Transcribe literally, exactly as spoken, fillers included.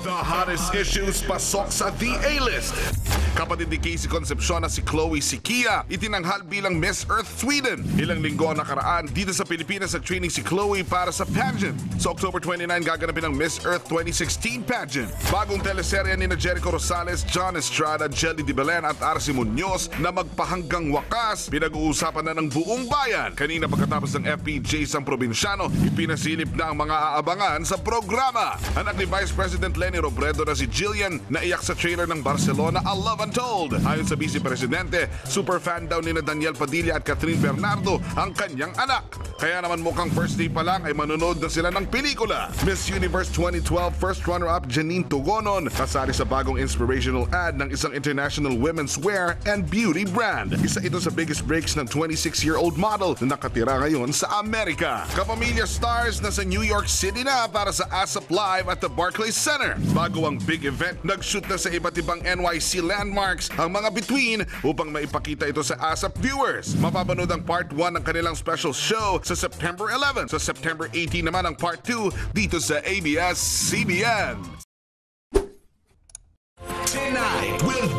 The hottest issues pasok sa The A-List. Kapatid ni Casey Concepciona si Chloe Siquia itinanghal bilang Miss Earth Sweden. Ilang linggo ang nakaraan dito sa Pilipinas sa training si Chloe para sa pageant. Sa October twenty-ninth gaganapin ang Miss Earth twenty sixteen pageant. Bagong teleserya ni Jericho Rosales, John Estrada, Jelly Di Belen at Arce Munoz na magpahanggang wakas, pinag-uusapan na ng buong bayan. Kanina pagkatapos ng F P Js ang probinsyano, ipinasilip na ang mga aabangan sa programa. Anak ni Vice President Leni Robredo na si Jillian naiyak sa trailer ng Barcelona: A Love Untold. Ayon sa Vice Presidente, superfan daw ni Daniel Padilla at Catherine Bernardo ang kanyang anak. Kaya naman mukhang first day pa lang ay manonood na sila ng pelikula. Miss Universe twenty twelve first runner-up Janine Tugonon kasari sa bagong inspirational ad ng isang international women's wear and beauty brand. Isa ito sa biggest breaks ng twenty-six-year-old model na nakatira ngayon sa Amerika. Kapamilya Stars na sa New York City na para sa ASAP Live at the Barclays Center. Bago ang big event, nag-shoot na sa iba't ibang N Y C landmarks ang mga bituin upang maipakita ito sa ASAP viewers. Mapapanood ang part one ng kanilang special show sa September eleventh. Sa September eighteenth naman ang part two dito sa A B S C B N. Tonight, we'll